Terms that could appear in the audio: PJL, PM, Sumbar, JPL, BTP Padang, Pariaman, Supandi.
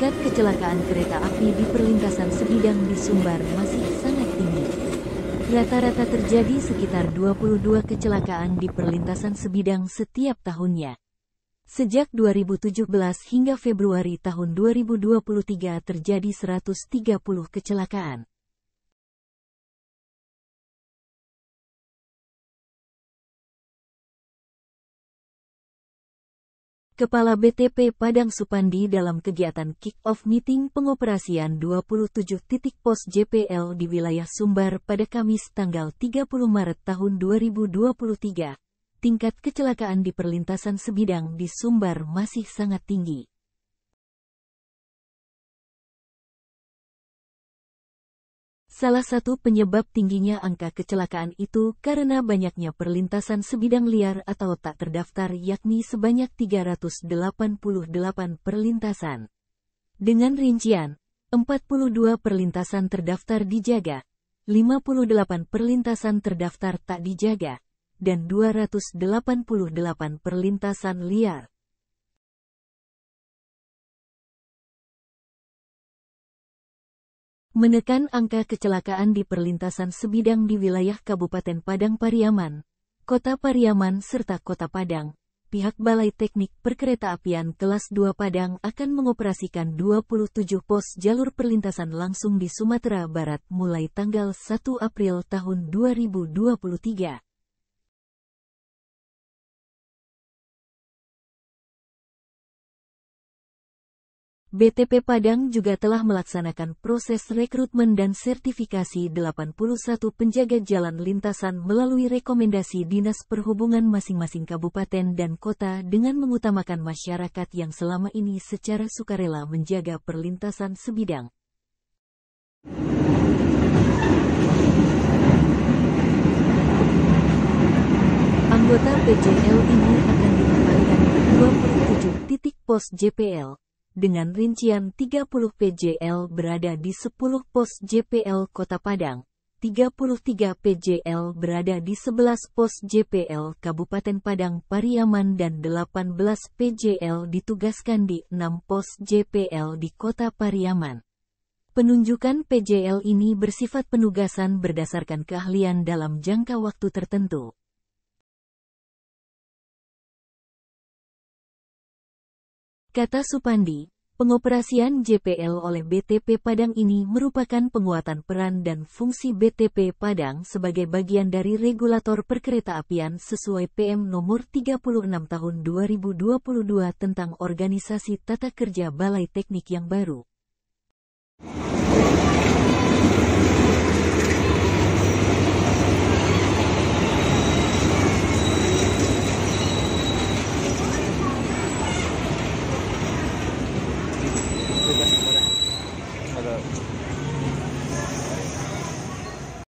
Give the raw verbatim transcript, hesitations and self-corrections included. Tingkat kecelakaan kereta api di perlintasan sebidang di Sumbar masih sangat tinggi. Rata-rata terjadi sekitar dua puluh dua kecelakaan di perlintasan sebidang setiap tahunnya. Sejak dua ribu tujuh belas hingga Februari tahun dua ribu dua puluh tiga terjadi seratus tiga puluh kecelakaan. Kepala B T P Padang Supandi dalam kegiatan kick-off meeting pengoperasian dua puluh tujuh titik pos J P L di wilayah Sumbar pada Kamis tanggal tiga puluh Maret tahun dua ribu dua puluh tiga, tingkat kecelakaan di perlintasan sebidang di Sumbar masih sangat tinggi. Salah satu penyebab tingginya angka kecelakaan itu karena banyaknya perlintasan sebidang liar atau tak terdaftar yakni sebanyak tiga ratus delapan puluh delapan perlintasan. Dengan rincian, empat puluh dua perlintasan terdaftar dijaga, lima puluh delapan perlintasan terdaftar tak dijaga, dan dua ratus delapan puluh delapan perlintasan liar. Menekan angka kecelakaan di perlintasan sebidang di wilayah Kabupaten Padang Pariaman, Kota Pariaman serta Kota Padang, pihak Balai Teknik Perkeretaapian Kelas dua Padang akan mengoperasikan dua puluh tujuh pos jalur perlintasan langsung di Sumatera Barat mulai tanggal satu April tahun dua ribu dua puluh tiga. B T P Padang juga telah melaksanakan proses rekrutmen dan sertifikasi delapan puluh satu penjaga jalan lintasan melalui rekomendasi Dinas Perhubungan masing-masing kabupaten dan kota dengan mengutamakan masyarakat yang selama ini secara sukarela menjaga perlintasan sebidang. Anggota P J L ini akan ditambahkan dua puluh tujuh titik pos J P L. Dengan rincian tiga puluh P J L berada di sepuluh pos J P L Kota Padang, tiga puluh tiga P J L berada di sebelas pos J P L Kabupaten Padang Pariaman dan delapan belas P J L ditugaskan di enam pos J P L di Kota Pariaman. Penunjukan P J L ini bersifat penugasan berdasarkan keahlian dalam jangka waktu tertentu. Kata Supandi, pengoperasian J P L oleh B T P Padang ini merupakan penguatan peran dan fungsi B T P Padang sebagai bagian dari regulator perkeretaapian sesuai P M nomor tiga puluh enam tahun dua ribu dua puluh dua tentang organisasi tata kerja Balai Teknik yang baru.